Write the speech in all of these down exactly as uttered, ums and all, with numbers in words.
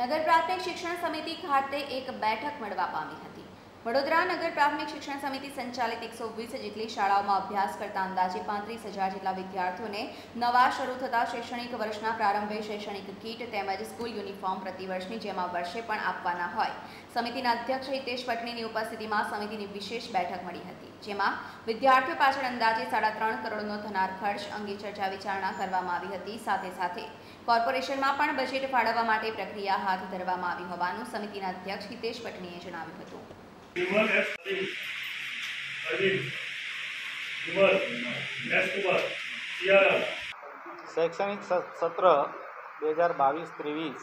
નગર પ્રાથમિક શિક્ષણ સમિતિ ખાતે એક બેઠક મળવા પામી હતી। વડોદરા નગર પ્રાથમિક શિક્ષણ સમિતિ સંચાલિત એકસો વીસ જેટલી શાળાઓમાં અભ્યાસ કરતા અંદાજે પાંત્રીસ હજાર જેટલા વિદ્યાર્થીઓને નવા શરૂ થતા શૈક્ષણિક વર્ષના પ્રારંભે શૈક્ષણિક કીટ તેમજ સ્કૂલ યુનિફોર્મ પ્રતિવર્ષની જેમ આ વર્ષે પણ આપવાના હોય। સમિતિના અધ્યક્ષ હિતેશ પટણીની ઉપસ્થિતિમાં સમિતિની વિશેષ બેઠક મળી હતી, જેમાં વિદ્યાર્થીઓ પાછળ અંદાજે સાડા ત્રણ કરોડનો થનાર ખર્ચ અંગે ચર્ચા વિચારણા કરવામાં આવી હતી। સાથે સાથે કોર્પોરેશનમાં પણ બજેટ ફાળવવા માટે પ્રક્રિયા હાથ ધરવામાં આવી હોવાનું સમિતિના અધ્યક્ષ હિતેશ પટણીએ જણાવ્યું હતું। શૈક્ષણિક સત્ર બે હજાર બાવીસ ત્રેવીસ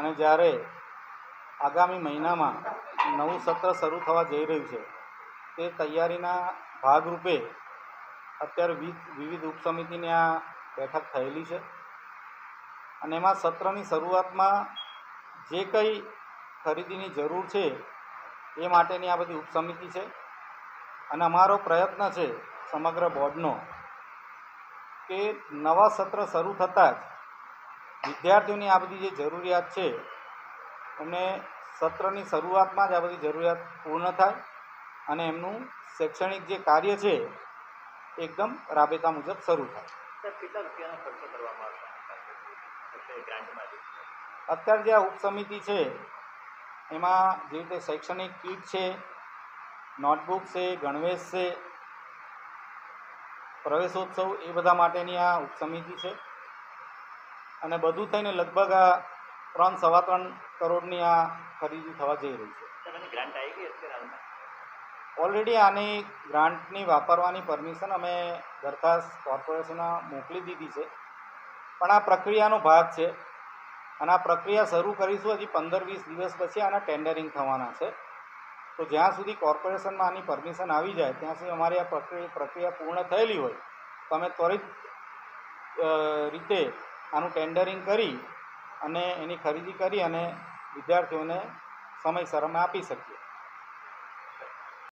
અને જ્યારે આગામી મહિનામાં નવું સત્ર શરૂ થવા જઈ રહ્યું છે તે તૈયારીના ભાગરૂપે અત્યારે વિવિધ ઉપસમિતિની આ બેઠક થયેલી છે અને એમાં સત્રની શરૂઆતમાં જે કંઈ ખરીદીની જરૂર છે એ માટેની આ બધી ઉપસમિતિ છે અને અમારો પ્રયત્ન છે સમગ્ર બોર્ડનો કે નવા સત્ર શરૂ થતાં જ વિદ્યાર્થીઓની આ બધી જે જરૂરિયાત છે એમને સત્રની શરૂઆતમાં જ આ બધી જરૂરિયાત પૂર્ણ થાય અને એમનું શૈક્ષણિક જે કાર્ય છે એકદમ રાબેતા મુજબ શરૂ થાય। અત્યારે જે આ ઉપસમિતિ છે એમાં જે રીતે શૈક્ષણિક કીટ છે, નોટબુક છે, ગણવેશ છે, પ્રવેશોત્સવ એ બધા માટેની આ ઉપસમિતિ છે અને બધું થઈને લગભગ આ ત્રણ સવા ત્રણ કરોડની આ ખરીદી થવા જઈ રહી છે। ઓલરેડી આની ગ્રાન્ટની વાપરવાની પરમિશન અમે દરખાસ્ત કોર્પોરેશને મોકલી દીધી છે, પણ આ પ્રક્રિયાનો ભાગ છે અને આ પ્રક્રિયા શરૂ કરીશું હજી પંદર વીસ દિવસ પછી આના ટેન્ડરિંગ થવાના છે। તો જ્યાં સુધી કોર્પોરેશનમાં આની પરમિશન આવી જાય ત્યાં સુધી અમારી આ પ્રક્રિયા પ્રક્રિયા પૂર્ણ થયેલી હોય તો અમે ત્વરિત રીતે આનું ટેન્ડરિંગ કરી અને એની ખરીદી કરી અને વિદ્યાર્થીઓને સમયસર અમે આપી શકીએ।